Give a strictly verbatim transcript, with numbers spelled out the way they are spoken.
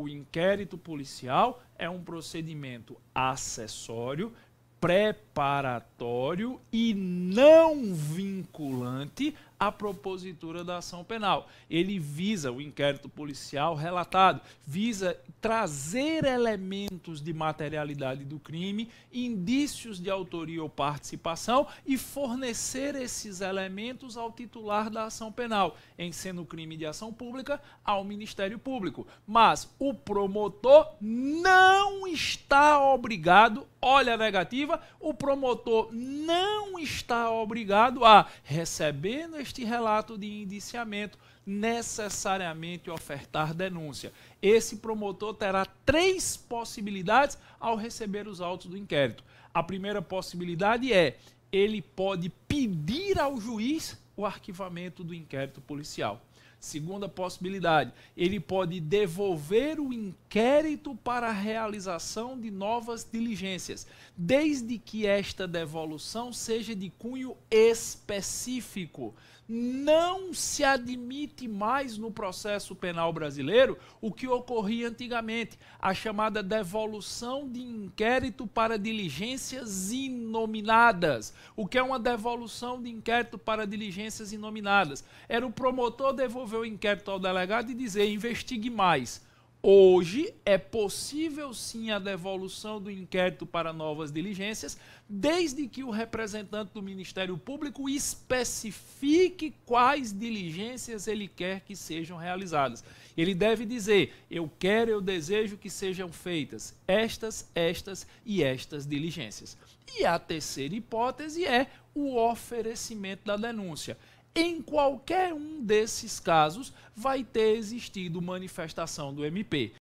O inquérito policial é um procedimento acessório, preparatório e não vinculante à propositura da ação penal. Ele visa, o inquérito policial relatado, visa trazer elementos de materialidade do crime, indícios de autoria ou participação e fornecer esses elementos ao titular da ação penal, em sendo crime de ação pública, ao Ministério Público. Mas o promotor não está obrigado, olha a negativa, o promotor não está obrigado a, recebendo este relato de indiciamento, necessariamente ofertar denúncia. Esse promotor terá três possibilidades ao receber os autos do inquérito. A primeira possibilidade é, ele pode pedir ao juiz o arquivamento do inquérito policial. Segunda possibilidade, ele pode devolver o inquérito para a realização de novas diligências, desde que esta devolução seja de cunho específico. Não se admite mais no processo penal brasileiro o que ocorria antigamente, a chamada devolução de inquérito para diligências inominadas. O que é uma devolução de inquérito para diligências inominadas? Era o promotor devolver o inquérito ao delegado e dizer, investigue mais. Hoje é possível sim a devolução do inquérito para novas diligências, desde que o representante do Ministério Público especifique quais diligências ele quer que sejam realizadas. Ele deve dizer, eu quero, eu desejo que sejam feitas estas, estas e estas diligências. E a terceira hipótese é o oferecimento da denúncia. Em qualquer um desses casos, vai ter existido manifestação do M P.